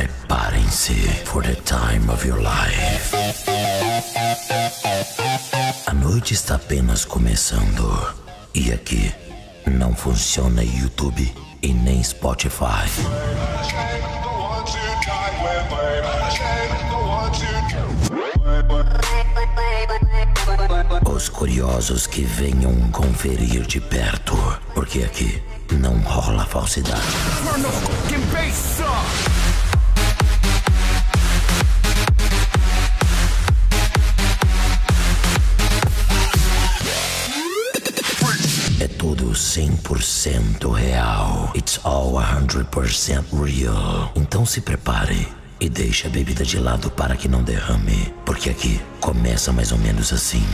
Preparem-se for the time of your life. A noite está apenas começando. E aqui não funciona YouTube e nem Spotify. Os curiosos que venham conferir de perto, porque aqui não rola falsidade. É tudo 100% real. It's all 100% real. Então se prepare e deixe a bebida de lado para que não derrame, porque aqui começa mais ou menos assim.